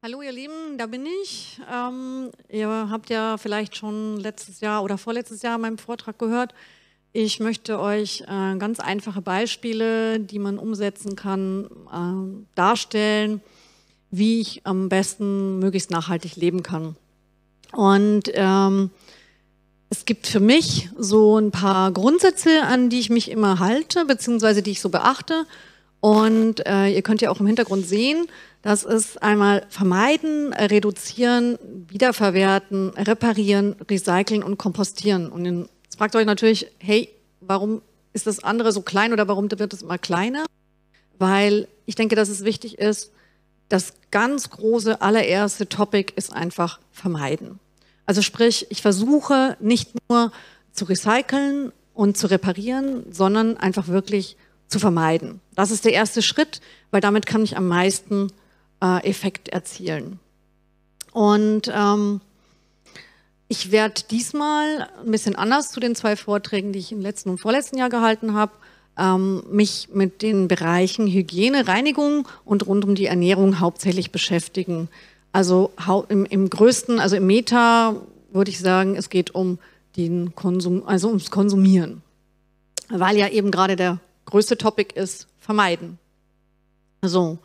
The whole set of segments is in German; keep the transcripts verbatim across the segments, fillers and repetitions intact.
Hallo ihr Lieben, da bin ich. Ähm, ihr habt ja vielleicht schon letztes Jahr oder vorletztes Jahr meinen Vortrag gehört. Ich möchte euch äh, ganz einfache Beispiele, die man umsetzen kann, äh, darstellen, wie ich am besten möglichst nachhaltig leben kann. Und ähm, es gibt für mich so ein paar Grundsätze, an die ich mich immer halte, beziehungsweise die ich so beachte. Und äh, ihr könnt ja auch im Hintergrund sehen, das ist einmal vermeiden, reduzieren, wiederverwerten, reparieren, recyceln und kompostieren. Und jetzt fragt euch natürlich, hey, warum ist das andere so klein oder warum wird es immer kleiner? Weil ich denke, dass es wichtig ist, das ganz große, allererste Topic ist einfach vermeiden. Also sprich, ich versuche nicht nur zu recyceln und zu reparieren, sondern einfach wirklich zu vermeiden. Das ist der erste Schritt, weil damit kann ich am meisten äh, Effekt erzielen. Und ähm, ich werde diesmal ein bisschen anders zu den zwei Vorträgen, die ich im letzten und vorletzten Jahr gehalten habe, ähm, mich mit den Bereichen Hygiene, Reinigung und rund um die Ernährung hauptsächlich beschäftigen. Also im, im größten, also im Meta würde ich sagen, es geht um den Konsum, also ums Konsumieren, weil ja eben gerade der größte Topic ist vermeiden. So,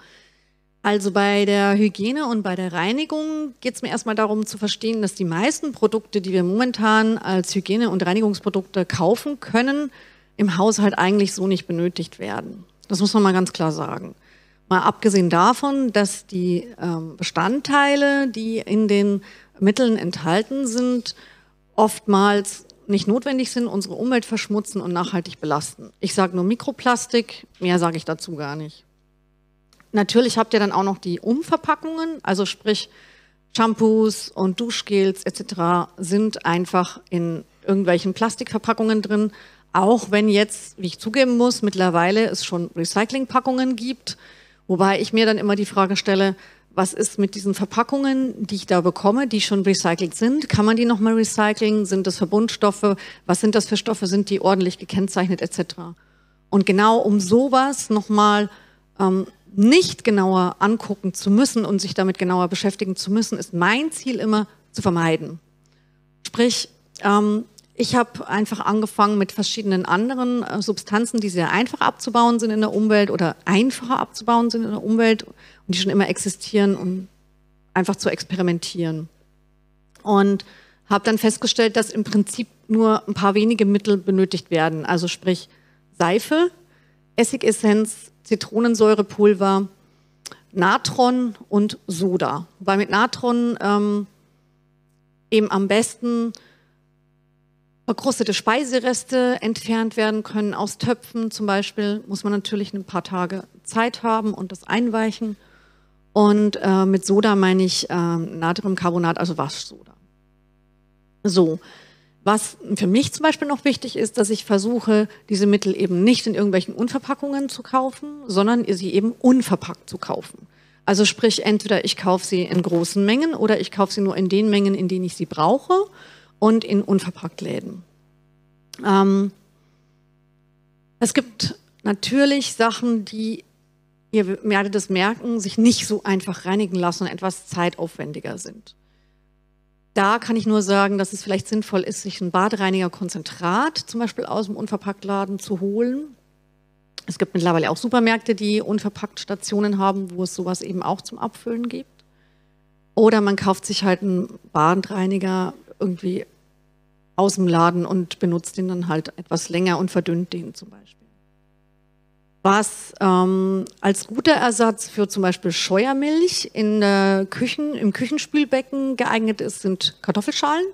also bei der Hygiene und bei der Reinigung geht es mir erstmal darum zu verstehen, dass die meisten Produkte, die wir momentan als Hygiene- und Reinigungsprodukte kaufen können, im Haushalt eigentlich so nicht benötigt werden. Das muss man mal ganz klar sagen. Mal abgesehen davon, dass die Bestandteile, die in den Mitteln enthalten sind, oftmals nicht notwendig sind, unsere Umwelt verschmutzen und nachhaltig belasten. Ich sage nur Mikroplastik, mehr sage ich dazu gar nicht. Natürlich habt ihr dann auch noch die Umverpackungen, also sprich Shampoos und Duschgels et cetera sind einfach in irgendwelchen Plastikverpackungen drin, auch wenn jetzt, wie ich zugeben muss, mittlerweile es schon Recyclingpackungen gibt, wobei ich mir dann immer die Frage stelle, was ist mit diesen Verpackungen, die ich da bekomme, die schon recycelt sind? Kann man die nochmal recyceln? Sind das Verbundstoffe? Was sind das für Stoffe? Sind die ordentlich gekennzeichnet et cetera? Und genau um sowas nochmal ähm, nicht genauer angucken zu müssen und sich damit genauer beschäftigen zu müssen, ist mein Ziel immer zu vermeiden. Sprich, ähm, ich habe einfach angefangen mit verschiedenen anderen äh, Substanzen, die sehr einfach abzubauen sind in der Umwelt oder einfacher abzubauen sind in der Umwelt und die schon immer existieren, um einfach zu experimentieren. Und habe dann festgestellt, dass im Prinzip nur ein paar wenige Mittel benötigt werden. Also sprich Seife, Essigessenz, Zitronensäurepulver, Natron und Soda. Wobei mit Natron ähm, eben am besten verkrustete Speisereste entfernt werden können aus Töpfen zum Beispiel, muss man natürlich ein paar Tage Zeit haben und das einweichen. Und äh, mit Soda meine ich äh, Natriumcarbonat, also Waschsoda. So, was für mich zum Beispiel noch wichtig ist, dass ich versuche, diese Mittel eben nicht in irgendwelchen Unverpackungen zu kaufen, sondern sie eben unverpackt zu kaufen. Also sprich, entweder ich kaufe sie in großen Mengen oder ich kaufe sie nur in den Mengen, in denen ich sie brauche. Und in Unverpacktläden. Ähm, es gibt natürlich Sachen, die, ihr werdet es merken, sich nicht so einfach reinigen lassen und etwas zeitaufwendiger sind. Da kann ich nur sagen, dass es vielleicht sinnvoll ist, sich ein Badreinigerkonzentrat zum Beispiel aus dem Unverpacktladen zu holen. Es gibt mittlerweile auch Supermärkte, die Unverpacktstationen haben, wo es sowas eben auch zum Abfüllen gibt. Oder man kauft sich halt einen Badreiniger irgendwie aus dem Laden und benutzt den dann halt etwas länger und verdünnt den zum Beispiel. Was ähm, als guter Ersatz für zum Beispiel Scheuermilch in der Küchen, im Küchenspülbecken geeignet ist, sind Kartoffelschalen.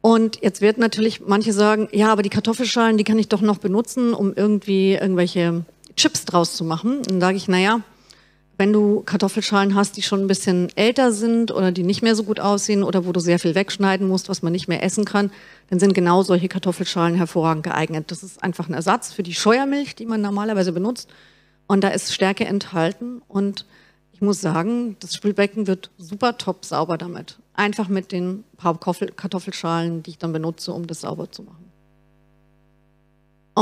Und jetzt werden natürlich manche sagen, ja, aber die Kartoffelschalen, die kann ich doch noch benutzen, um irgendwie irgendwelche Chips draus zu machen. Dann sage ich, naja, wenn du Kartoffelschalen hast, die schon ein bisschen älter sind oder die nicht mehr so gut aussehen oder wo du sehr viel wegschneiden musst, was man nicht mehr essen kann, dann sind genau solche Kartoffelschalen hervorragend geeignet. Das ist einfach ein Ersatz für die Scheuermilch, die man normalerweise benutzt. Und da ist Stärke enthalten. Und ich muss sagen, das Spülbecken wird super top sauber damit. Einfach mit den paar Kartoffelschalen, die ich dann benutze, um das sauber zu machen.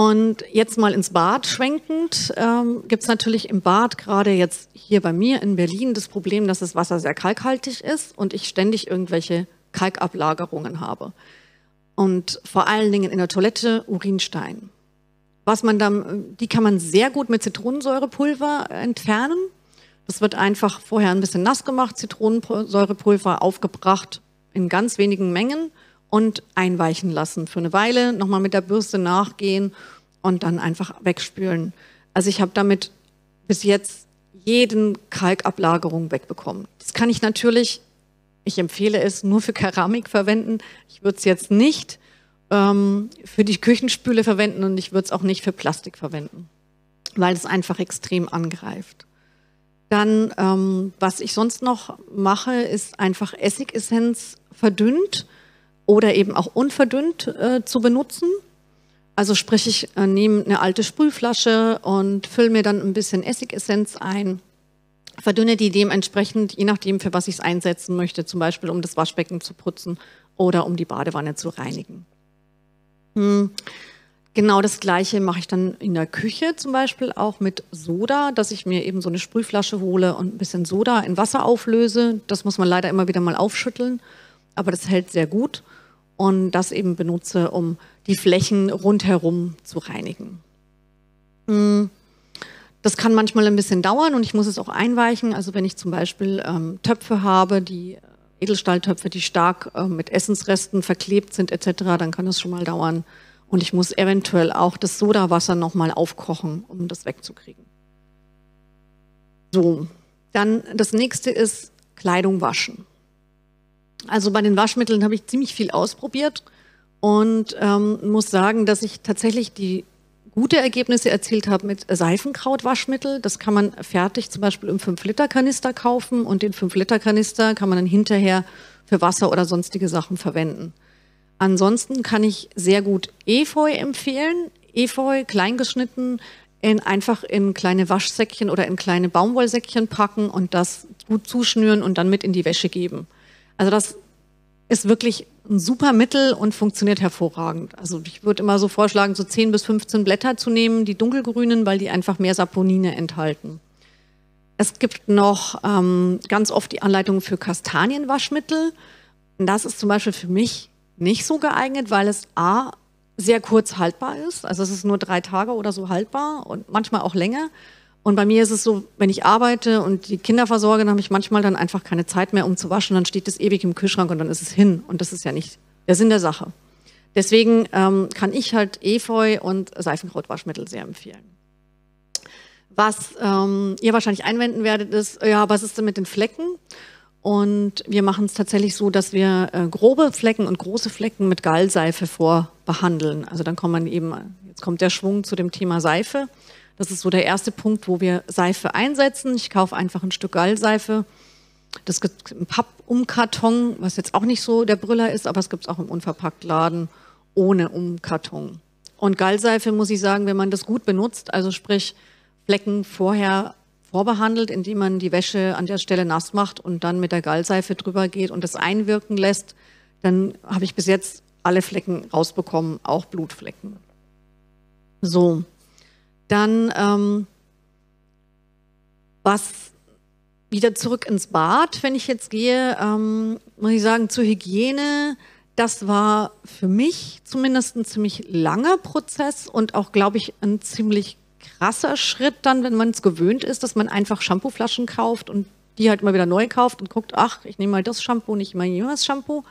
Und jetzt mal ins Bad schwenkend, ähm, gibt es natürlich im Bad, gerade jetzt hier bei mir in Berlin, das Problem, dass das Wasser sehr kalkhaltig ist und ich ständig irgendwelche Kalkablagerungen habe. Und vor allen Dingen in der Toilette Urinstein. Was man dann, die kann man sehr gut mit Zitronensäurepulver entfernen. Das wird einfach vorher ein bisschen nass gemacht, Zitronensäurepulver aufgebracht in ganz wenigen Mengen und einweichen lassen. Für eine Weile nochmal mit der Bürste nachgehen und dann einfach wegspülen. Also ich habe damit bis jetzt jeden Kalkablagerung wegbekommen. Das kann ich natürlich, ich empfehle es, nur für Keramik verwenden. Ich würde es jetzt nicht ähm, für die Küchenspüle verwenden und ich würde es auch nicht für Plastik verwenden, weil es einfach extrem angreift. Dann, ähm, was ich sonst noch mache, ist einfach Essigessenz verdünnt oder eben auch unverdünnt äh, zu benutzen. Also sprich, ich äh, nehme eine alte Sprühflasche und fülle mir dann ein bisschen Essigessenz ein, verdünne die dementsprechend, je nachdem, für was ich es einsetzen möchte, zum Beispiel um das Waschbecken zu putzen oder um die Badewanne zu reinigen. Hm. Genau das Gleiche mache ich dann in der Küche zum Beispiel auch mit Soda, dass ich mir eben so eine Sprühflasche hole und ein bisschen Soda in Wasser auflöse. Das muss man leider immer wieder mal aufschütteln, aber das hält sehr gut. Und das eben benutze, um die Flächen rundherum zu reinigen. Das kann manchmal ein bisschen dauern und ich muss es auch einweichen. Also wenn ich zum Beispiel ähm, Töpfe habe, die Edelstahltöpfe, die stark äh, mit Essensresten verklebt sind et cetera, dann kann das schon mal dauern. Und ich muss eventuell auch das Sodawasser nochmal aufkochen, um das wegzukriegen. So, dann das nächste ist Kleidung waschen. Also bei den Waschmitteln habe ich ziemlich viel ausprobiert und ähm, muss sagen, dass ich tatsächlich die gute Ergebnisse erzielt habe mit Seifenkrautwaschmittel. Das kann man fertig zum Beispiel im fünf Liter Kanister kaufen und den fünf Liter Kanister kann man dann hinterher für Wasser oder sonstige Sachen verwenden. Ansonsten kann ich sehr gut Efeu empfehlen. Efeu, kleingeschnitten, in, einfach in kleine Waschsäckchen oder in kleine Baumwollsäckchen packen und das gut zuschnüren und dann mit in die Wäsche geben. Also das ist wirklich ein super Mittel und funktioniert hervorragend. Also ich würde immer so vorschlagen, so zehn bis fünfzehn Blätter zu nehmen, die dunkelgrünen, weil die einfach mehr Saponine enthalten. Es gibt noch ähm, ganz oft die Anleitung für Kastanienwaschmittel. Und das ist zum Beispiel für mich nicht so geeignet, weil es a. sehr kurz haltbar ist, also es ist nur drei Tage oder so haltbar und manchmal auch länger. Und bei mir ist es so, wenn ich arbeite und die Kinder versorge, dann habe ich manchmal dann einfach keine Zeit mehr, um zu waschen, dann steht es ewig im Kühlschrank und dann ist es hin und das ist ja nicht der Sinn der Sache. Deswegen ähm, kann ich halt Efeu und Seifenkrautwaschmittel sehr empfehlen. Was ähm, ihr wahrscheinlich einwenden werdet, ist, ja, was ist denn mit den Flecken? Und wir machen es tatsächlich so, dass wir äh, grobe Flecken und große Flecken mit Gallseife vorbehandeln. Also dann kommt man eben, jetzt kommt der Schwung zu dem Thema Seife. Das ist so der erste Punkt, wo wir Seife einsetzen. Ich kaufe einfach ein Stück Gallseife. Das gibt es im Pappumkarton, was jetzt auch nicht so der Brüller ist, aber es gibt es auch im Unverpacktladen ohne Umkarton. Und Gallseife, muss ich sagen, wenn man das gut benutzt, also sprich Flecken vorher vorbehandelt, indem man die Wäsche an der Stelle nass macht und dann mit der Gallseife drüber geht und das einwirken lässt, dann habe ich bis jetzt alle Flecken rausbekommen, auch Blutflecken. So, dann ähm, was wieder zurück ins Bad, wenn ich jetzt gehe, ähm, muss ich sagen, zur Hygiene, das war für mich zumindest ein ziemlich langer Prozess und auch, glaube ich, ein ziemlich krasser Schritt dann, wenn man es gewöhnt ist, dass man einfach Shampooflaschen kauft und die halt mal wieder neu kauft und guckt, ach, ich nehme mal das Shampoo, nicht mal jenes Shampoo.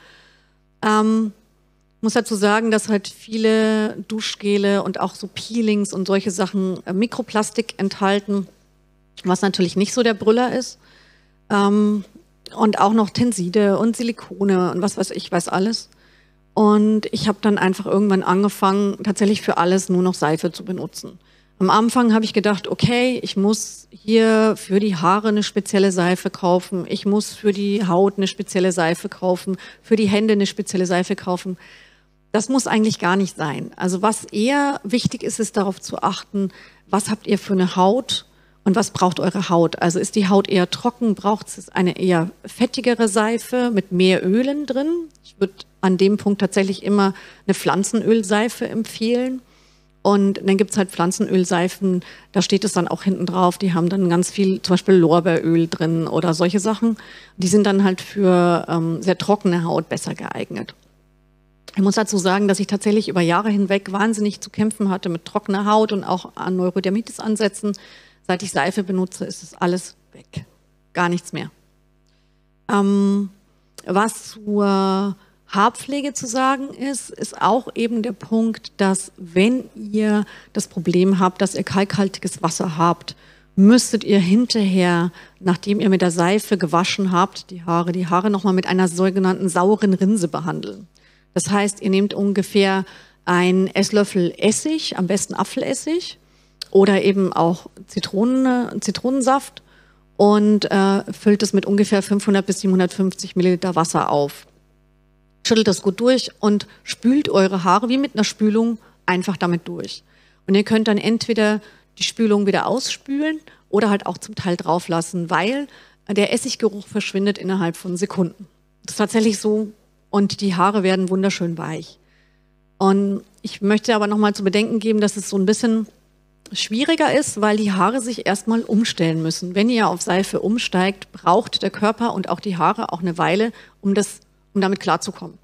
Ähm, muss dazu sagen, dass halt viele Duschgele und auch so Peelings und solche Sachen äh, Mikroplastik enthalten, was natürlich nicht so der Brüller ist. Ähm, und auch noch Tenside und Silikone und was weiß ich, weiß alles. Und ich habe dann einfach irgendwann angefangen, tatsächlich für alles nur noch Seife zu benutzen. Am Anfang habe ich gedacht, okay, ich muss hier für die Haare eine spezielle Seife kaufen, ich muss für die Haut eine spezielle Seife kaufen, für die Hände eine spezielle Seife kaufen. Das muss eigentlich gar nicht sein. Also was eher wichtig ist, ist darauf zu achten, was habt ihr für eine Haut und was braucht eure Haut. Also ist die Haut eher trocken, braucht es eine eher fettigere Seife mit mehr Ölen drin. Ich würde an dem Punkt tatsächlich immer eine Pflanzenölseife empfehlen. Und dann gibt es halt Pflanzenölseifen, da steht es dann auch hinten drauf, die haben dann ganz viel, zum Beispiel Lorbeeröl drin oder solche Sachen. Die sind dann halt für ähm, sehr trockene Haut besser geeignet. Ich muss dazu sagen, dass ich tatsächlich über Jahre hinweg wahnsinnig zu kämpfen hatte mit trockener Haut und auch an Neurodermitis-Ansätzen. Seit ich Seife benutze, ist das alles weg. Gar nichts mehr. Ähm, was zur Haarpflege zu sagen ist, ist auch eben der Punkt, dass wenn ihr das Problem habt, dass ihr kalkhaltiges Wasser habt, müsstet ihr hinterher, nachdem ihr mit der Seife gewaschen habt, die Haare, die Haare nochmal mit einer sogenannten sauren Rinse behandeln. Das heißt, ihr nehmt ungefähr einen Esslöffel Essig, am besten Apfelessig oder eben auch Zitronen, Zitronensaft und äh, füllt es mit ungefähr fünfhundert bis siebenhundertfünfzig Milliliter Wasser auf. Schüttelt das gut durch und spült eure Haare wie mit einer Spülung einfach damit durch. Und ihr könnt dann entweder die Spülung wieder ausspülen oder halt auch zum Teil drauf lassen, weil der Essiggeruch verschwindet innerhalb von Sekunden. Das ist tatsächlich so und die Haare werden wunderschön weich. Und ich möchte aber nochmal zu bedenken geben, dass es so ein bisschen schwieriger ist, weil die Haare sich erstmal umstellen müssen. Wenn ihr auf Seife umsteigt, braucht der Körper und auch die Haare auch eine Weile, um das um damit klarzukommen.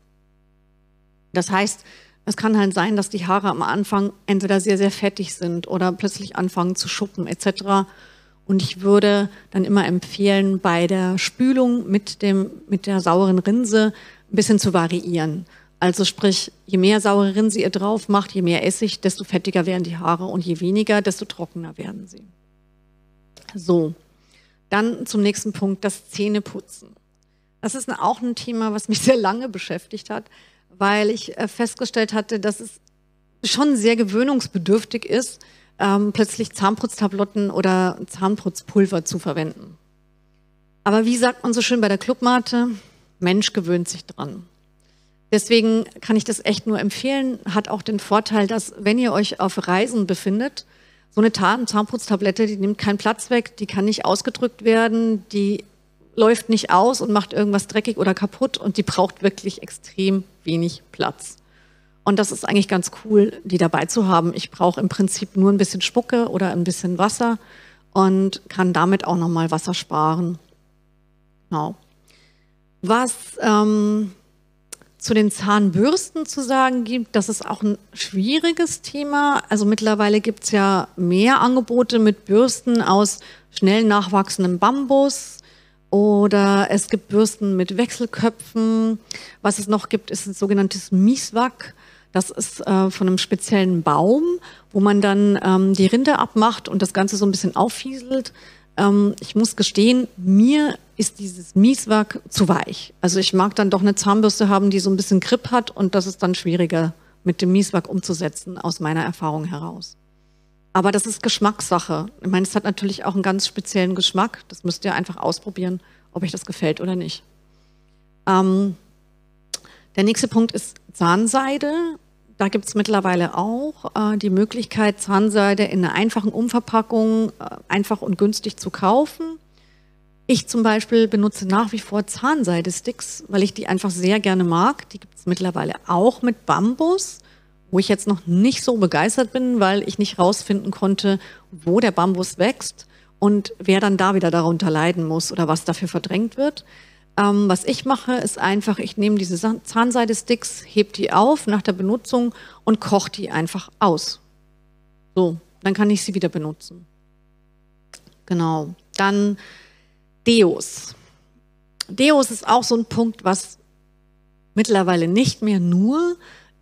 Das heißt, es kann halt sein, dass die Haare am Anfang entweder sehr, sehr fettig sind oder plötzlich anfangen zu schuppen et cetera. Und ich würde dann immer empfehlen, bei der Spülung mit, dem, mit der sauren Rinse ein bisschen zu variieren. Also sprich, je mehr saure Rinse ihr drauf macht, je mehr Essig, desto fettiger werden die Haare und je weniger, desto trockener werden sie. So, dann zum nächsten Punkt, das Zähneputzen. Das ist auch ein Thema, was mich sehr lange beschäftigt hat, weil ich festgestellt hatte, dass es schon sehr gewöhnungsbedürftig ist, ähm, plötzlich Zahnputztabletten oder Zahnputzpulver zu verwenden. Aber wie sagt man so schön bei der Clubmate, Mensch gewöhnt sich dran. Deswegen kann ich das echt nur empfehlen, hat auch den Vorteil, dass wenn ihr euch auf Reisen befindet, so eine Zahnputztablette, die nimmt keinen Platz weg, die kann nicht ausgedrückt werden, die läuft nicht aus und macht irgendwas dreckig oder kaputt und die braucht wirklich extrem wenig Platz. Und das ist eigentlich ganz cool, die dabei zu haben. Ich brauche im Prinzip nur ein bisschen Spucke oder ein bisschen Wasser und kann damit auch nochmal Wasser sparen. Genau. Was ähm, zu den Zahnbürsten zu sagen gibt, das ist auch ein schwieriges Thema. Also mittlerweile gibt es ja mehr Angebote mit Bürsten aus schnell nachwachsendem Bambus, oder es gibt Bürsten mit Wechselköpfen. Was es noch gibt, ist ein sogenanntes Mieswak. Das ist äh, von einem speziellen Baum, wo man dann ähm, die Rinde abmacht und das Ganze so ein bisschen auffieselt. Ähm, ich muss gestehen, mir ist dieses Mieswak zu weich. Also ich mag dann doch eine Zahnbürste haben, die so ein bisschen Grip hat und das ist dann schwieriger mit dem Mieswak umzusetzen, aus meiner Erfahrung heraus. Aber das ist Geschmackssache. Ich meine, es hat natürlich auch einen ganz speziellen Geschmack. Das müsst ihr einfach ausprobieren, ob euch das gefällt oder nicht. Ähm, der nächste Punkt ist Zahnseide. Da gibt es mittlerweile auch äh, die Möglichkeit, Zahnseide in einer einfachen Umverpackung äh, einfach und günstig zu kaufen. Ich zum Beispiel benutze nach wie vor Zahnseidesticks, weil ich die einfach sehr gerne mag. Die gibt es mittlerweile auch mit Bambus, wo ich jetzt noch nicht so begeistert bin, weil ich nicht rausfinden konnte, wo der Bambus wächst und wer dann da wieder darunter leiden muss oder was dafür verdrängt wird. Ähm, was ich mache, ist einfach, ich nehme diese Zahnseidesticks, heb die auf nach der Benutzung und koche die einfach aus. So, dann kann ich sie wieder benutzen. Genau, dann Deos. Deos ist auch so ein Punkt, was mittlerweile nicht mehr nur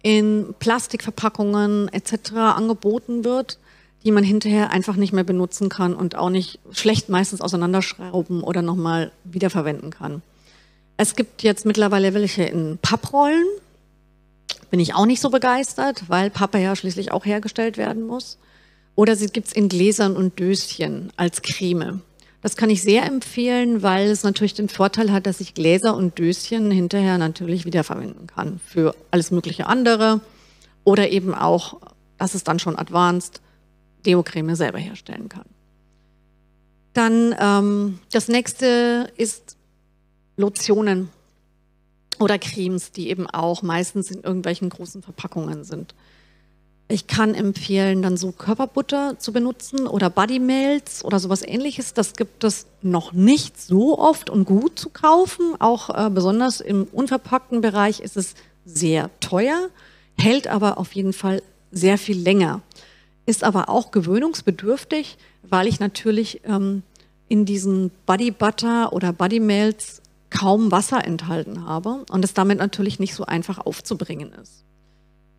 in Plastikverpackungen et cetera angeboten wird, die man hinterher einfach nicht mehr benutzen kann und auch nicht schlecht meistens auseinanderschrauben oder nochmal wiederverwenden kann. Es gibt jetzt mittlerweile welche in Papprollen. Bin ich auch nicht so begeistert, weil Pappe ja schließlich auch hergestellt werden muss. Oder sie gibt es in Gläsern und Döschen als Creme. Das kann ich sehr empfehlen, weil es natürlich den Vorteil hat, dass ich Gläser und Döschen hinterher natürlich wiederverwenden kann für alles mögliche andere oder eben auch, das ist dann schon advanced, Deo-Creme selber herstellen kann. Dann ähm, das nächste ist Lotionen oder Cremes, die eben auch meistens in irgendwelchen großen Verpackungen sind. Ich kann empfehlen, dann so Körperbutter zu benutzen oder Bodymelts oder sowas Ähnliches. Das gibt es noch nicht so oft und gut zu kaufen. Auch äh, besonders im unverpackten Bereich ist es sehr teuer, hält aber auf jeden Fall sehr viel länger. Ist aber auch gewöhnungsbedürftig, weil ich natürlich ähm, in diesen Bodybutter oder Bodymelts kaum Wasser enthalten habe und es damit natürlich nicht so einfach aufzubringen ist.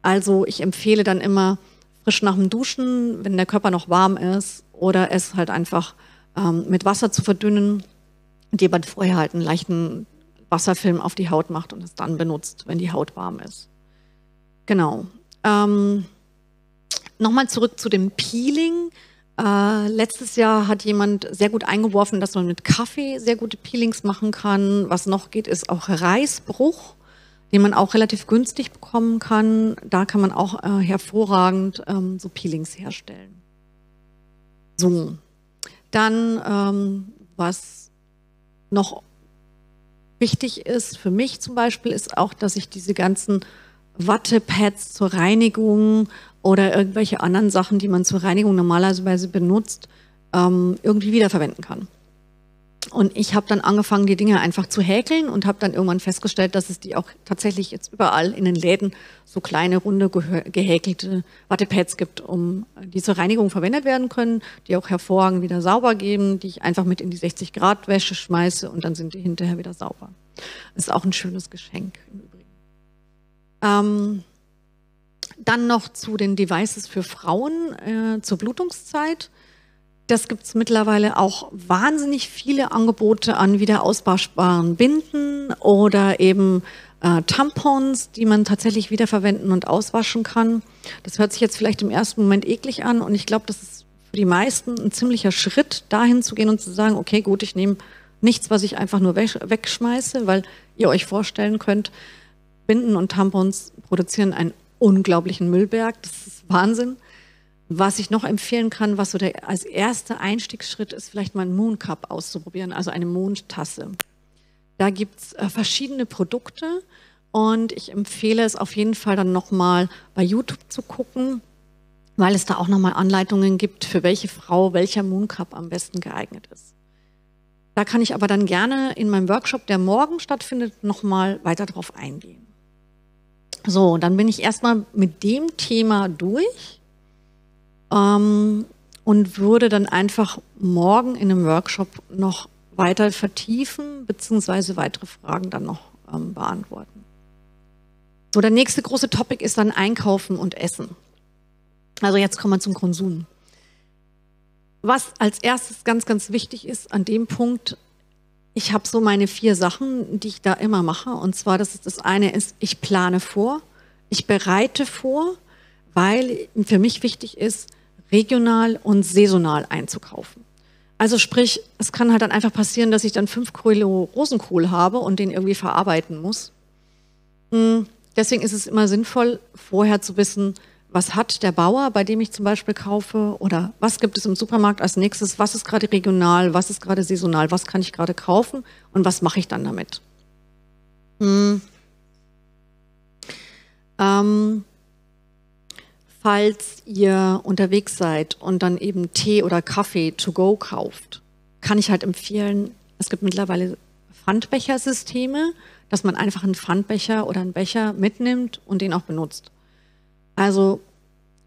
Also ich empfehle dann immer frisch nach dem Duschen, wenn der Körper noch warm ist, oder es halt einfach ähm, mit Wasser zu verdünnen, indem man vorher halt einen leichten Wasserfilm auf die Haut macht und es dann benutzt, wenn die Haut warm ist. Genau. Ähm, Nochmal zurück zu dem Peeling. Äh, letztes Jahr hat jemand sehr gut eingeworfen, dass man mit Kaffee sehr gute Peelings machen kann. Was noch geht, ist auch Reisbruch, den man auch relativ günstig bekommen kann. Da kann man auch äh, hervorragend ähm, so Peelings herstellen. So, dann ähm, was noch wichtig ist für mich zum Beispiel, ist auch, dass ich diese ganzen Wattepads zur Reinigung oder irgendwelche anderen Sachen, die man zur Reinigung normalerweise benutzt, ähm, irgendwie wiederverwenden kann. Und ich habe dann angefangen, die Dinge einfach zu häkeln und habe dann irgendwann festgestellt, dass es die auch tatsächlich jetzt überall in den Läden so kleine, runde, gehäkelte Wattepads gibt, um die zur Reinigung verwendet werden können, die auch hervorragend wieder sauber geben, die ich einfach mit in die sechzig Grad Wäsche schmeiße und dann sind die hinterher wieder sauber. Ist auch ein schönes Geschenk im Übrigen. Ähm, dann noch zu den Devices für Frauen äh, zur Blutungszeit. Das gibt es mittlerweile auch wahnsinnig viele Angebote an wieder auswaschbaren Binden oder eben äh, Tampons, die man tatsächlich wiederverwenden und auswaschen kann. Das hört sich jetzt vielleicht im ersten Moment eklig an und ich glaube, das ist für die meisten ein ziemlicher Schritt, dahin zu gehen und zu sagen, okay, gut, ich nehme nichts, was ich einfach nur we- wegschmeiße, weil ihr euch vorstellen könnt, Binden und Tampons produzieren einen unglaublichen Müllberg. Das ist Wahnsinn. Was ich noch empfehlen kann, was so der als erster Einstiegsschritt ist, vielleicht mal einen Moon Cup auszuprobieren, also eine Mondtasse. Da gibt es äh, verschiedene Produkte und ich empfehle es auf jeden Fall dann nochmal bei YouTube zu gucken, weil es da auch nochmal Anleitungen gibt, für welche Frau welcher Moon Cup am besten geeignet ist. Da kann ich aber dann gerne in meinem Workshop, der morgen stattfindet, nochmal weiter drauf eingehen. So, dann bin ich erstmal mit dem Thema durch. Und würde dann einfach morgen in einem Workshop noch weiter vertiefen, beziehungsweise weitere Fragen dann noch ähm, beantworten. So, der nächste große Topic ist dann Einkaufen und Essen. Also jetzt kommen wir zum Konsum. Was als erstes ganz, ganz wichtig ist an dem Punkt, ich habe so meine vier Sachen, die ich da immer mache. Und zwar, das ist das eine ist, ich plane vor, ich bereite vor, weil für mich wichtig ist, regional und saisonal einzukaufen. Also sprich, es kann halt dann einfach passieren, dass ich dann fünf Kilo Rosenkohl habe und den irgendwie verarbeiten muss. Deswegen ist es immer sinnvoll, vorher zu wissen, was hat der Bauer, bei dem ich zum Beispiel kaufe, oder was gibt es im Supermarkt als nächstes, was ist gerade regional, was ist gerade saisonal, was kann ich gerade kaufen und was mache ich dann damit. Hm. Ähm. Falls ihr unterwegs seid und dann eben Tee oder Kaffee to go kauft, kann ich halt empfehlen, es gibt mittlerweile Pfandbechersysteme, dass man einfach einen Pfandbecher oder einen Becher mitnimmt und den auch benutzt. Also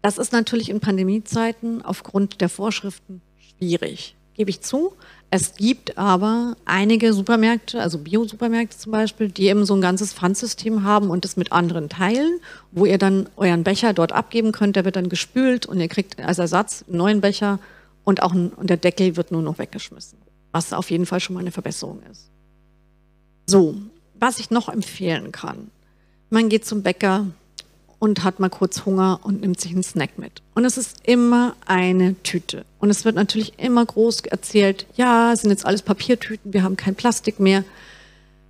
das ist natürlich in Pandemiezeiten aufgrund der Vorschriften schwierig, gebe ich zu. Es gibt aber einige Supermärkte, also Bio-Supermärkte zum Beispiel, die eben so ein ganzes Pfandsystem haben und das mit anderen teilen, wo ihr dann euren Becher dort abgeben könnt, der wird dann gespült und ihr kriegt als Ersatz einen neuen Becher und auch ein, und der Deckel wird nur noch weggeschmissen, was auf jeden Fall schon mal eine Verbesserung ist. So, was ich noch empfehlen kann, man geht zum Bäcker und hat mal kurz Hunger und nimmt sich einen Snack mit. Und es ist immer eine Tüte. Und es wird natürlich immer groß erzählt, ja, es sind jetzt alles Papiertüten, wir haben kein Plastik mehr.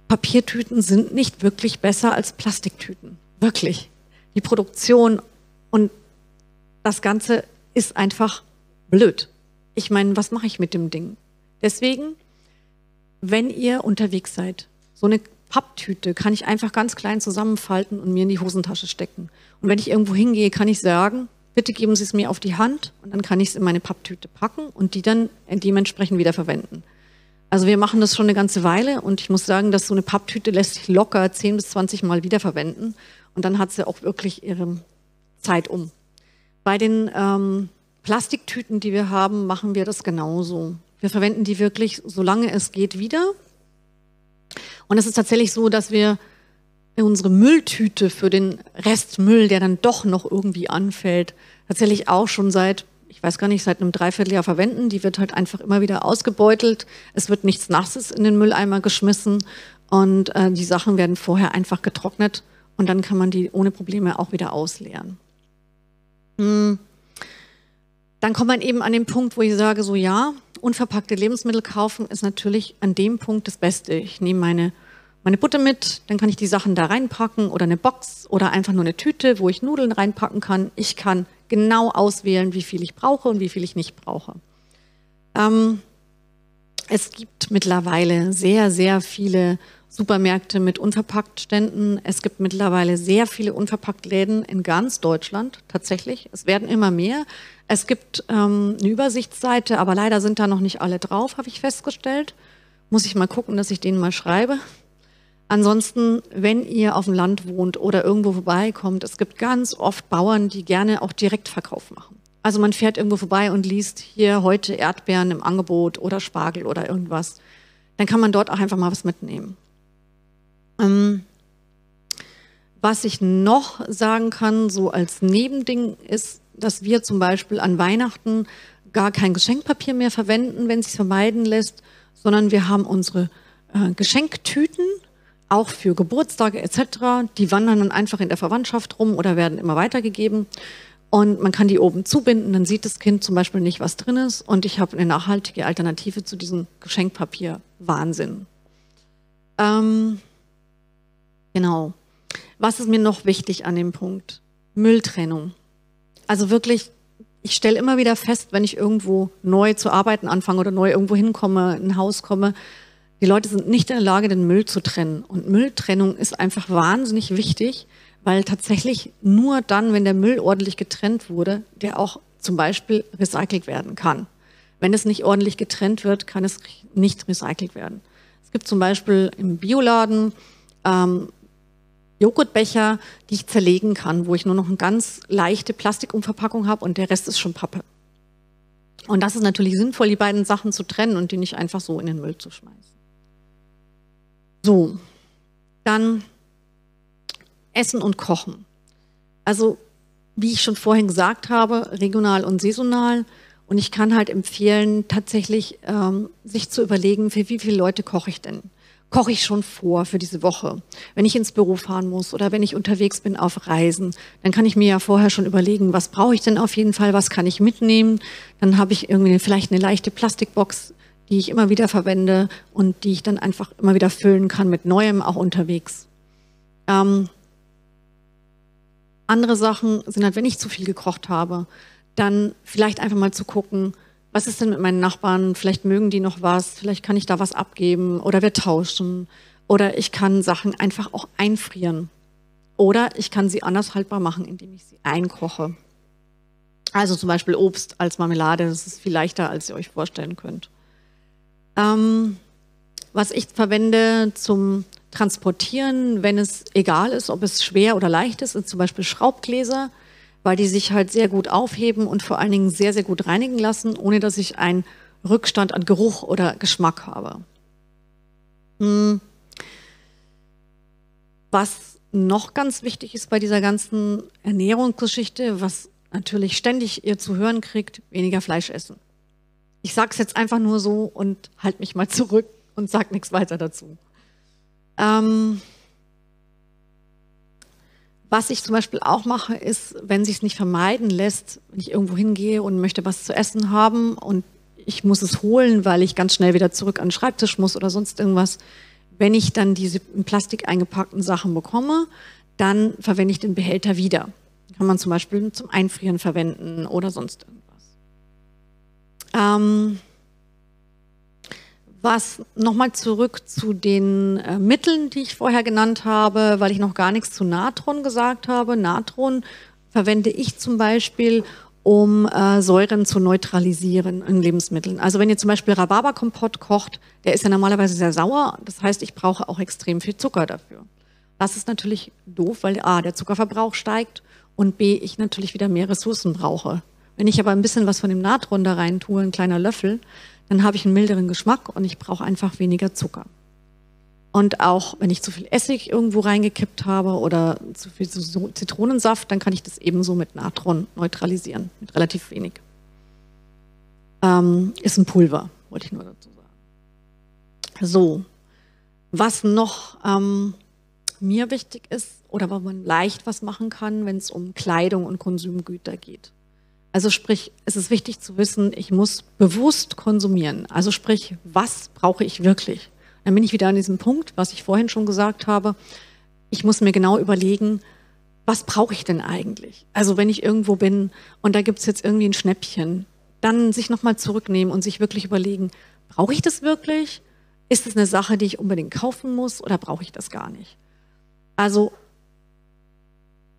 Papiertüten sind nicht wirklich besser als Plastiktüten. Wirklich. Die Produktion und das Ganze ist einfach blöd. Ich meine, was mache ich mit dem Ding? Deswegen, wenn ihr unterwegs seid, so eine Papptüte kann ich einfach ganz klein zusammenfalten und mir in die Hosentasche stecken. Und wenn ich irgendwo hingehe, kann ich sagen, bitte geben Sie es mir auf die Hand und dann kann ich es in meine Papptüte packen und die dann dementsprechend wieder verwenden. Also wir machen das schon eine ganze Weile und ich muss sagen, dass so eine Papptüte lässt sich locker zehn bis zwanzig Mal wiederverwenden und dann hat sie auch wirklich ihre Zeit um. Bei den ähm, Plastiktüten, die wir haben, machen wir das genauso. Wir verwenden die wirklich, solange es geht, wieder. Und es ist tatsächlich so, dass wir unsere Mülltüte für den Restmüll, der dann doch noch irgendwie anfällt, tatsächlich auch schon seit, ich weiß gar nicht, seit einem Dreivierteljahr verwenden. Die wird halt einfach immer wieder ausgebeutelt. Es wird nichts Nasses in den Mülleimer geschmissen und äh, die Sachen werden vorher einfach getrocknet und dann kann man die ohne Probleme auch wieder ausleeren. Hm. Dann kommt man eben an den Punkt, wo ich sage, so ja, unverpackte Lebensmittel kaufen ist natürlich an dem Punkt das Beste. Ich nehme meine meine Butter mit, dann kann ich die Sachen da reinpacken oder eine Box oder einfach nur eine Tüte, wo ich Nudeln reinpacken kann. Ich kann genau auswählen, wie viel ich brauche und wie viel ich nicht brauche. Ähm, es gibt mittlerweile sehr, sehr viele Supermärkte mit Unverpacktständen. Es gibt mittlerweile sehr viele Unverpacktläden in ganz Deutschland, tatsächlich. Es werden immer mehr. Es gibt ähm, eine Übersichtsseite, aber leider sind da noch nicht alle drauf, habe ich festgestellt. Muss ich mal gucken, dass ich denen mal schreibe. Ansonsten, wenn ihr auf dem Land wohnt oder irgendwo vorbeikommt, es gibt ganz oft Bauern, die gerne auch Direktverkauf machen. Also man fährt irgendwo vorbei und liest hier heute Erdbeeren im Angebot oder Spargel oder irgendwas. Dann kann man dort auch einfach mal was mitnehmen. Ähm, was ich noch sagen kann, so als Nebending, ist, dass wir zum Beispiel an Weihnachten gar kein Geschenkpapier mehr verwenden, wenn es sich vermeiden lässt, sondern wir haben unsere äh, Geschenktüten, auch für Geburtstage et cetera. Die wandern dann einfach in der Verwandtschaft rum oder werden immer weitergegeben. Und man kann die oben zubinden, dann sieht das Kind zum Beispiel nicht, was drin ist. Und ich habe eine nachhaltige Alternative zu diesem Geschenkpapier-Wahnsinn. Ähm, genau. Was ist mir noch wichtig an dem Punkt? Mülltrennung. Also wirklich, ich stelle immer wieder fest, wenn ich irgendwo neu zu arbeiten anfange oder neu irgendwo hinkomme, in ein Haus komme, die Leute sind nicht in der Lage, den Müll zu trennen. Und Mülltrennung ist einfach wahnsinnig wichtig, weil tatsächlich nur dann, wenn der Müll ordentlich getrennt wurde, der auch zum Beispiel recycelt werden kann. Wenn es nicht ordentlich getrennt wird, kann es nicht recycelt werden. Es gibt zum Beispiel im Bioladen ähm, Joghurtbecher, die ich zerlegen kann, wo ich nur noch eine ganz leichte Plastikumverpackung habe und der Rest ist schon Pappe. Und das ist natürlich sinnvoll, die beiden Sachen zu trennen und die nicht einfach so in den Müll zu schmeißen. So, dann Essen und Kochen. Also, wie ich schon vorhin gesagt habe, regional und saisonal. Und ich kann halt empfehlen, tatsächlich ähm, sich zu überlegen, für wie viele Leute koche ich denn? Koche ich schon vor für diese Woche? Wenn ich ins Büro fahren muss oder wenn ich unterwegs bin auf Reisen, dann kann ich mir ja vorher schon überlegen, was brauche ich denn auf jeden Fall, was kann ich mitnehmen? Dann habe ich irgendwie vielleicht eine leichte Plastikbox, die ich immer wieder verwende und die ich dann einfach immer wieder füllen kann mit Neuem, auch unterwegs. Ähm, andere Sachen sind halt, wenn ich zu viel gekocht habe, dann vielleicht einfach mal zu gucken, was ist denn mit meinen Nachbarn, vielleicht mögen die noch was, vielleicht kann ich da was abgeben oder wir tauschen oder ich kann Sachen einfach auch einfrieren oder ich kann sie anders haltbar machen, indem ich sie einkoche. Also zum Beispiel Obst als Marmelade, das ist viel leichter, als ihr euch vorstellen könnt. Ähm, was ich verwende zum Transportieren, wenn es egal ist, ob es schwer oder leicht ist, sind zum Beispiel Schraubgläser, weil die sich halt sehr gut aufheben und vor allen Dingen sehr, sehr gut reinigen lassen, ohne dass ich einen Rückstand an Geruch oder Geschmack habe. Hm. Was noch ganz wichtig ist bei dieser ganzen Ernährungsgeschichte, was natürlich ständig ihr zu hören kriegt, weniger Fleisch essen. Ich sage es jetzt einfach nur so und halte mich mal zurück und sage nichts weiter dazu. Ähm, was ich zum Beispiel auch mache, ist, wenn es sich nicht vermeiden lässt, wenn ich irgendwo hingehe und möchte was zu essen haben und ich muss es holen, weil ich ganz schnell wieder zurück an den Schreibtisch muss oder sonst irgendwas, wenn ich dann diese in Plastik eingepackten Sachen bekomme, dann verwende ich den Behälter wieder. Kann man zum Beispiel zum Einfrieren verwenden oder sonst irgendwas. Ähm, was nochmal zurück zu den äh, Mitteln, die ich vorher genannt habe, weil ich noch gar nichts zu Natron gesagt habe. Natron verwende ich zum Beispiel, um äh, Säuren zu neutralisieren in Lebensmitteln. Also wenn ihr zum Beispiel Rhabarberkompott kocht, der ist ja normalerweise sehr sauer. Das heißt, ich brauche auch extrem viel Zucker dafür. Das ist natürlich doof, weil a, der Zuckerverbrauch steigt und b, ich natürlich wieder mehr Ressourcen brauche. Wenn ich aber ein bisschen was von dem Natron da rein tue, ein kleiner Löffel, dann habe ich einen milderen Geschmack und ich brauche einfach weniger Zucker. Und auch wenn ich zu viel Essig irgendwo reingekippt habe oder zu viel Zitronensaft, dann kann ich das ebenso mit Natron neutralisieren, mit relativ wenig. Ähm, ist ein Pulver, wollte ich nur dazu sagen. So, was noch ähm, mir wichtig ist oder wo man leicht was machen kann, wenn es um Kleidung und Konsumgüter geht. Also sprich, es ist wichtig zu wissen, ich muss bewusst konsumieren. Also sprich, was brauche ich wirklich? Dann bin ich wieder an diesem Punkt, was ich vorhin schon gesagt habe. Ich muss mir genau überlegen, was brauche ich denn eigentlich? Also wenn ich irgendwo bin und da gibt es jetzt irgendwie ein Schnäppchen, dann sich nochmal zurücknehmen und sich wirklich überlegen, brauche ich das wirklich? Ist das eine Sache, die ich unbedingt kaufen muss oder brauche ich das gar nicht? Also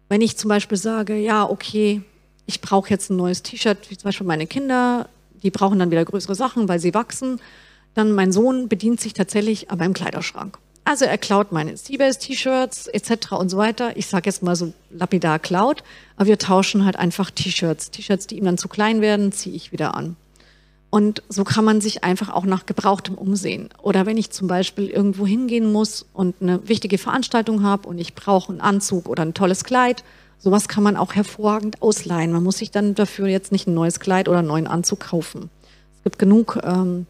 wenn ich zum Beispiel sage, ja, okay, ich brauche jetzt ein neues T-Shirt, wie zum Beispiel meine Kinder, die brauchen dann wieder größere Sachen, weil sie wachsen. Dann mein Sohn bedient sich tatsächlich aber im Kleiderschrank. Also er klaut meine C-base T-Shirts et cetera und so weiter. Ich sage jetzt mal so lapidar klaut, aber wir tauschen halt einfach T-Shirts. T-Shirts, die ihm dann zu klein werden, ziehe ich wieder an. Und so kann man sich einfach auch nach Gebrauchtem umsehen. Oder wenn ich zum Beispiel irgendwo hingehen muss und eine wichtige Veranstaltung habe und ich brauche einen Anzug oder ein tolles Kleid, sowas kann man auch hervorragend ausleihen. Man muss sich dann dafür jetzt nicht ein neues Kleid oder einen neuen Anzug kaufen. Es gibt genug... Ähm,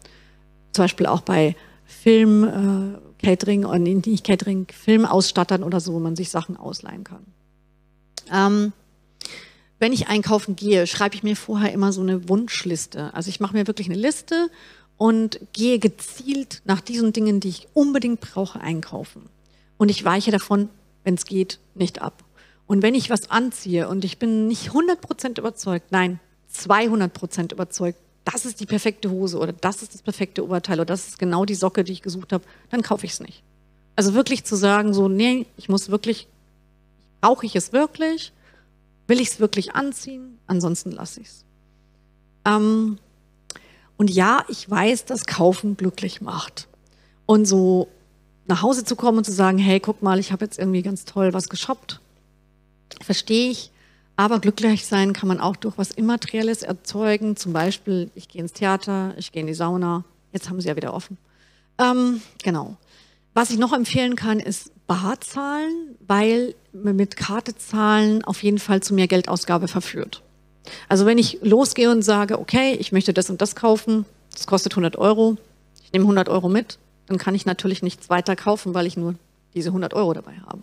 Zum Beispiel auch bei Film, äh, Catering, oder nicht Catering, Filmausstattern oder so, wo man sich Sachen ausleihen kann. Ähm, wenn ich einkaufen gehe, schreibe ich mir vorher immer so eine Wunschliste. Also ich mache mir wirklich eine Liste und gehe gezielt nach diesen Dingen, die ich unbedingt brauche, einkaufen. Und ich weiche davon, wenn es geht, nicht ab. Und wenn ich was anziehe und ich bin nicht hundert Prozent überzeugt, nein, zweihundert Prozent überzeugt, das ist die perfekte Hose oder das ist das perfekte Oberteil oder das ist genau die Socke, die ich gesucht habe, dann kaufe ich es nicht. Also wirklich zu sagen, so, nee, ich muss wirklich, brauche ich es wirklich? Will ich es wirklich anziehen? Ansonsten lasse ich es. Ähm, und ja, ich weiß, dass Kaufen glücklich macht. Und so nach Hause zu kommen und zu sagen, hey, guck mal, ich habe jetzt irgendwie ganz toll was geshoppt, verstehe ich. Aber glücklich sein kann man auch durch was Immaterielles erzeugen. Zum Beispiel, ich gehe ins Theater, ich gehe in die Sauna. Jetzt haben sie ja wieder offen. Ähm, genau. Was ich noch empfehlen kann, ist Barzahlen, weil mit Karte zahlen auf jeden Fall zu mehr Geldausgabe verführt. Also wenn ich losgehe und sage, okay, ich möchte das und das kaufen, das kostet hundert Euro, ich nehme hundert Euro mit, dann kann ich natürlich nichts weiter kaufen, weil ich nur diese hundert Euro dabei habe.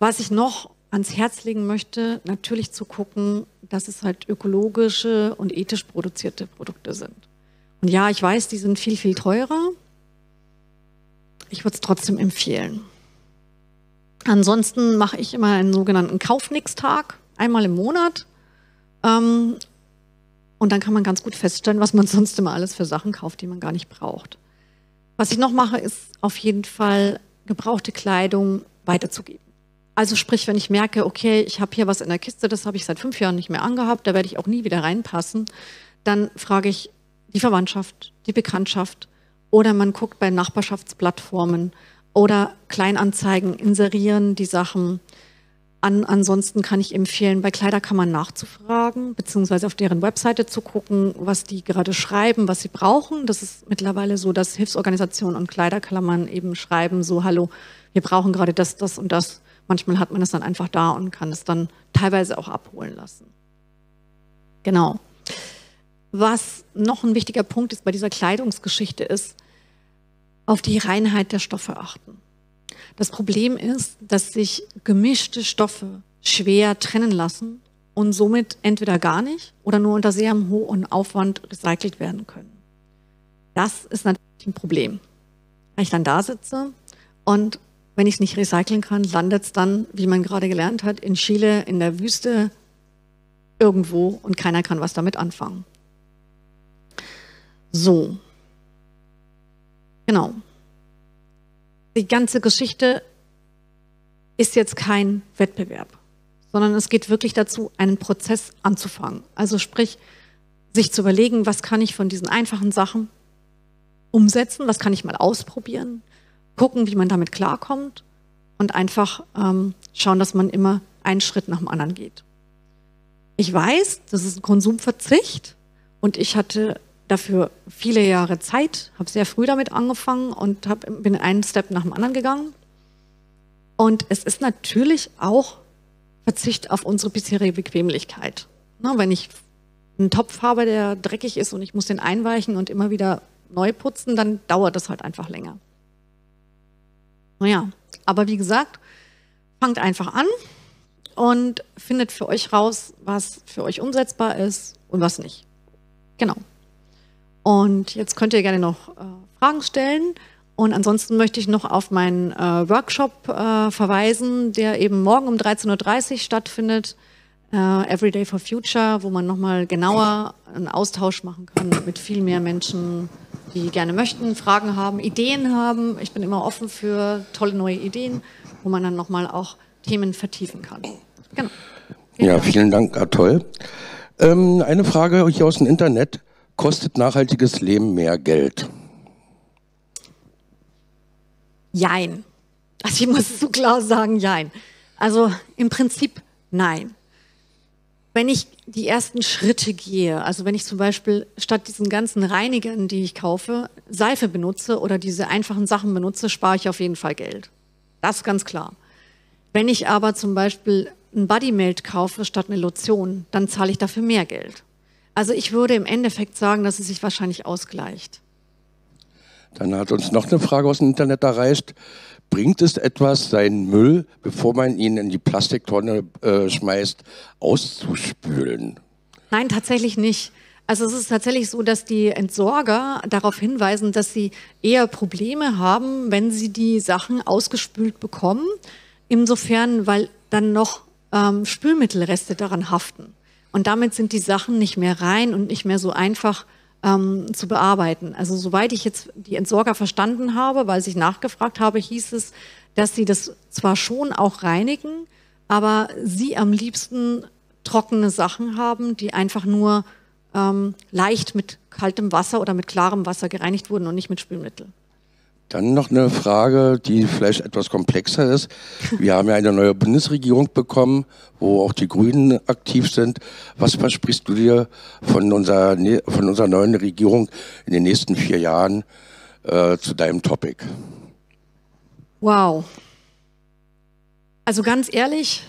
Was ich noch ans Herz legen möchte, natürlich zu gucken, dass es halt ökologische und ethisch produzierte Produkte sind. Und ja, ich weiß, die sind viel, viel teurer. Ich würde es trotzdem empfehlen. Ansonsten mache ich immer einen sogenannten Kauf-Nix-Tag, einmal im Monat. Ähm, und dann kann man ganz gut feststellen, was man sonst immer alles für Sachen kauft, die man gar nicht braucht. Was ich noch mache, ist auf jeden Fall gebrauchte Kleidung weiterzugeben. Also sprich, wenn ich merke, okay, ich habe hier was in der Kiste, das habe ich seit fünf Jahren nicht mehr angehabt, da werde ich auch nie wieder reinpassen, dann frage ich die Verwandtschaft, die Bekanntschaft oder man guckt bei Nachbarschaftsplattformen oder Kleinanzeigen, inserieren die Sachen. An, ansonsten kann ich empfehlen, bei Kleiderkammern nachzufragen, beziehungsweise auf deren Webseite zu gucken, was die gerade schreiben, was sie brauchen. Das ist mittlerweile so, dass Hilfsorganisationen und Kleiderkammern eben schreiben, so, hallo, wir brauchen gerade das, das und das. Manchmal hat man es dann einfach da und kann es dann teilweise auch abholen lassen. Genau. Was noch ein wichtiger Punkt ist bei dieser Kleidungsgeschichte ist, auf die Reinheit der Stoffe achten. Das Problem ist, dass sich gemischte Stoffe schwer trennen lassen und somit entweder gar nicht oder nur unter sehr hohem Aufwand recycelt werden können. Das ist natürlich ein Problem. Wenn ich dann da sitze und wenn ich es nicht recyceln kann, landet es dann, wie man gerade gelernt hat, in Chile, in der Wüste, irgendwo und keiner kann was damit anfangen. So. Genau. Die ganze Geschichte ist jetzt kein Wettbewerb, sondern es geht wirklich dazu, einen Prozess anzufangen. Also sprich, sich zu überlegen, was kann ich von diesen einfachen Sachen umsetzen, was kann ich mal ausprobieren, gucken, wie man damit klarkommt und einfach ähm, schauen, dass man immer einen Schritt nach dem anderen geht. Ich weiß, das ist ein Konsumverzicht und ich hatte dafür viele Jahre Zeit, habe sehr früh damit angefangen und hab, bin einen Step nach dem anderen gegangen. Und es ist natürlich auch Verzicht auf unsere bisherige Bequemlichkeit. Na, wenn ich einen Topf habe, der dreckig ist und ich muss den einweichen und immer wieder neu putzen, dann dauert das halt einfach länger. Naja, aber wie gesagt, fangt einfach an und findet für euch raus, was für euch umsetzbar ist und was nicht. Genau. Und jetzt könnt ihr gerne noch äh, Fragen stellen. Und ansonsten möchte ich noch auf meinen äh, Workshop äh, verweisen, der eben morgen um dreizehn Uhr dreißig stattfindet. Äh, Everyday for Future, wo man nochmal genauer einen Austausch machen kann mit viel mehr Menschen, die gerne möchten, Fragen haben, Ideen haben. Ich bin immer offen für tolle neue Ideen, wo man dann nochmal auch Themen vertiefen kann. Genau. Vielen ja, Dank. Vielen Dank, Atoll. Ähm, eine Frage hier aus dem Internet. Kostet nachhaltiges Leben mehr Geld? Jein. Also ich muss so klar sagen, jein. Also im Prinzip nein. Wenn ich die ersten Schritte gehe, also wenn ich zum Beispiel statt diesen ganzen Reinigern, die ich kaufe, Seife benutze oder diese einfachen Sachen benutze, spare ich auf jeden Fall Geld. Das ist ganz klar. Wenn ich aber zum Beispiel ein Bodymelt kaufe statt eine Lotion, dann zahle ich dafür mehr Geld. Also ich würde im Endeffekt sagen, dass es sich wahrscheinlich ausgleicht. Dann hat uns noch eine Frage aus dem Internet erreicht. Bringt es etwas, seinen Müll, bevor man ihn in die Plastiktonne äh, schmeißt, auszuspülen? Nein, tatsächlich nicht. Also es ist tatsächlich so, dass die Entsorger darauf hinweisen, dass sie eher Probleme haben, wenn sie die Sachen ausgespült bekommen. Insofern, weil dann noch ähm, Spülmittelreste daran haften. Und damit sind die Sachen nicht mehr rein und nicht mehr so einfach ähm, zu bearbeiten. Also soweit ich jetzt die Entsorger verstanden habe, weil ich nachgefragt habe, hieß es, dass sie das zwar schon auch reinigen, aber sie am liebsten trockene Sachen haben, die einfach nur ähm, leicht mit kaltem Wasser oder mit klarem Wasser gereinigt wurden und nicht mit Spülmittel. Dann noch eine Frage, die vielleicht etwas komplexer ist. Wir haben ja eine neue Bundesregierung bekommen, wo auch die Grünen aktiv sind. Was versprichst du dir von unserer, von unserer neuen Regierung in den nächsten vier Jahren äh, zu deinem Topic? Wow. Also ganz ehrlich,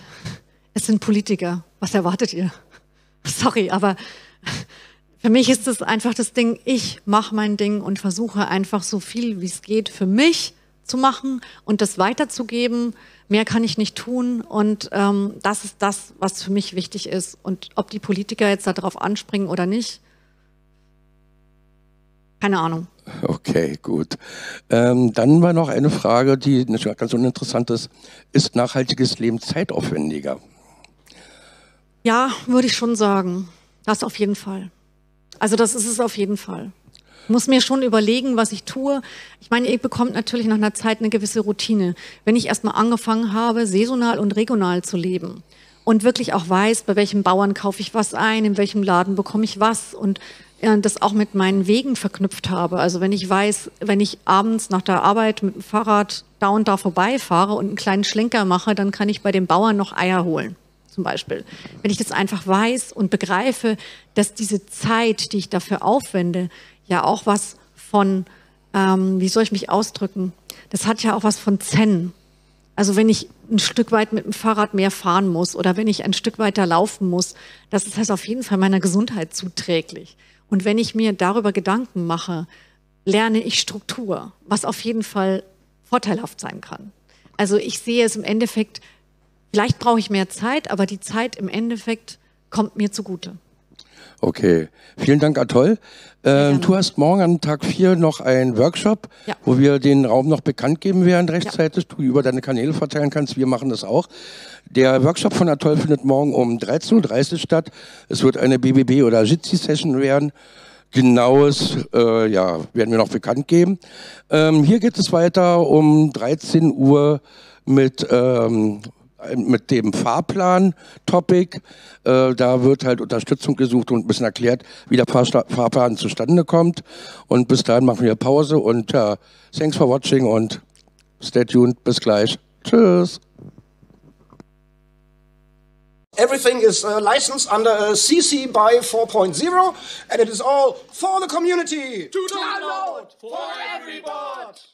es sind Politiker. Was erwartet ihr? Sorry, aber... Für mich ist es einfach das Ding, ich mache mein Ding und versuche einfach so viel, wie es geht, für mich zu machen und das weiterzugeben. Mehr kann ich nicht tun und ähm, das ist das, was für mich wichtig ist. Und ob die Politiker jetzt darauf anspringen oder nicht, keine Ahnung. Okay, gut. Ähm, dann war noch eine Frage, die ganz uninteressant ist. Ist nachhaltiges Leben zeitaufwendiger? Ja, würde ich schon sagen. Das auf jeden Fall. Also das ist es auf jeden Fall. Ich muss mir schon überlegen, was ich tue. Ich meine, ihr bekommt natürlich nach einer Zeit eine gewisse Routine. Wenn ich erstmal angefangen habe, saisonal und regional zu leben und wirklich auch weiß, bei welchem Bauern kaufe ich was ein, in welchem Laden bekomme ich was und äh, das auch mit meinen Wegen verknüpft habe. Also wenn ich weiß, wenn ich abends nach der Arbeit mit dem Fahrrad da und da vorbeifahre und einen kleinen Schlenker mache, dann kann ich bei dem Bauern noch Eier holen. Zum Beispiel. Wenn ich das einfach weiß und begreife, dass diese Zeit, die ich dafür aufwende, ja auch was von, ähm, wie soll ich mich ausdrücken, das hat ja auch was von Zen. Also wenn ich ein Stück weit mit dem Fahrrad mehr fahren muss oder wenn ich ein Stück weiter laufen muss, das ist halt auf jeden Fall meiner Gesundheit zuträglich. Und wenn ich mir darüber Gedanken mache, lerne ich Struktur, was auf jeden Fall vorteilhaft sein kann. Also ich sehe es im Endeffekt, vielleicht brauche ich mehr Zeit, aber die Zeit im Endeffekt kommt mir zugute. Okay, vielen Dank, Atoll. Ähm, du hast morgen an Tag vier noch einen Workshop, ja, wo wir den Raum noch bekannt geben werden rechtzeitig, ja, du über deine Kanäle verteilen kannst, wir machen das auch. Der Workshop von Atoll findet morgen um dreizehn Uhr dreißig statt. Es wird eine B B B- oder Jitsi-Session werden. Genaues äh, ja, werden wir noch bekannt geben. Ähm, hier geht es weiter um dreizehn Uhr mit... Ähm, mit dem Fahrplan-Topic. Äh, da wird halt Unterstützung gesucht und ein bisschen erklärt, wie der Fahrsta Fahrplan zustande kommt. Und bis dahin machen wir Pause und uh, thanks for watching und stay tuned. Bis gleich. Tschüss. Everything is uh, licensed under uh, C C by four point zero, and it is all for the community. To download for everybody.